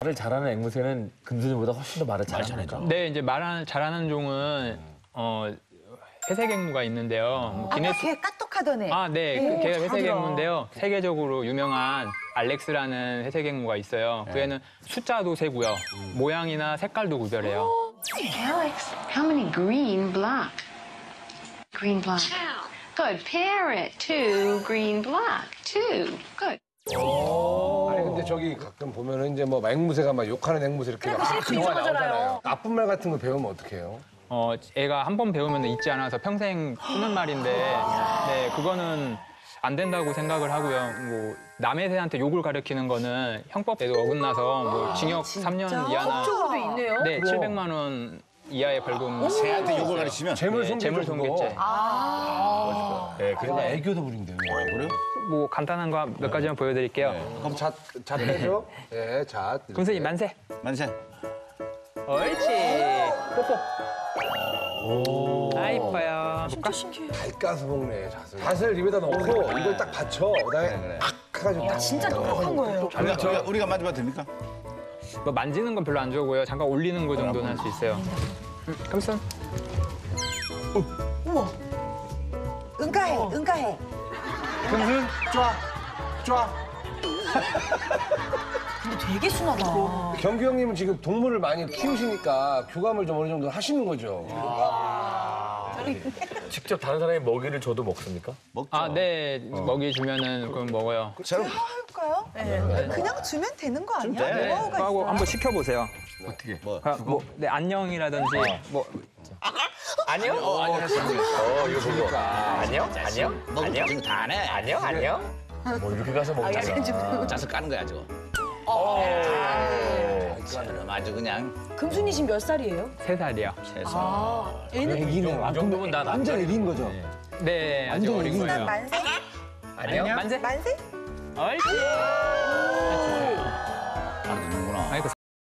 말을 잘하는 앵무새는 금수저보다 훨씬 더 말을 잘하죠. 네, 이제 말을 잘하는 종은 회색 앵무가 있는데요. 기네스... 아까 걔 까똑하던 애. 아, 네, 오, 걔가 회색 앵무인데요. 세계적으로 유명한 알렉스라는 회색 앵무가 있어요. 그 애는 숫자도 세고요. 모양이나 색깔도 구별해요. 오. Alex, how many green block? Green block. Good. Parrot, two. Green block, two. Good. 아니 근데 저기 가끔 보면은 이제 뭐 앵무새가 막 욕하는 앵무새 이렇게 막 영화 나오잖아요. 나쁜 말 같은 거 배우면 어떻게 해요? 애가 한 번 배우면 잊지 않아서 평생 쓰는 말인데, 네 그거는 안 된다고 생각을 하고요. 뭐 남의 새한테 욕을 가르치는 거는 형법에도 어긋나서 뭐 징역 3년 이하나, 네 700만 원 이하의 벌금. 새한테 욕을 가르치면 재물손괴죄. 네, 그래서 애교도 부린대요. 그래요? 뭐 간단한 거 몇 가지만 보여드릴게요. 그럼 잣 해줘. 네, 잣. 금수이 만세. 만세. 옳지. 뽀뽀. 아 이뻐요. 진짜 신기해. 달가서 먹네 잣을. 잣을 입에다 넣고 이걸 딱 받쳐. 그다음에 팍 해가지고. 야 진짜 똑똑한 거예요. 우리가 만져봐도 됩니까? 뭐 만지는 건 별로 안 좋아하고요. 잠깐 올리는 거 정도는 할 수 있어요. 감성. 우와. 응가해, 응가해. 금수, 좋아, 좋아. 근데 되게 순하다. 경규 형님은 지금 동물을 많이 키우시니까 교감을 좀 어느 정도 하시는 거죠? 직접 다른 사람이 먹이를 줘도 먹습니까? 먹죠. 아, 네. 먹이 주면은 그럼 먹어요. 제가 할까요? 네. 그냥 주면 되는 거 아니야? 네. 하고 한번 시켜보세요. 네. 어떻게? 네, 안녕이라든지 뭐. 안녕? 이거 보니까. 안녕? 안녕? 안녕? 다네. 안녕? 안녕? 뭐 이렇게 가서 먹자. 짜서 까는 거야, 저거. 아주 그냥. 금순이 지금 몇 살이에요? 3살이요. 3살. 아, 애는 애기네요. 이 정도면 나 완전 애기인 거죠? 네, 완전 애기인 거예요. 만세? 안녕? 만세? 만세? 옳지.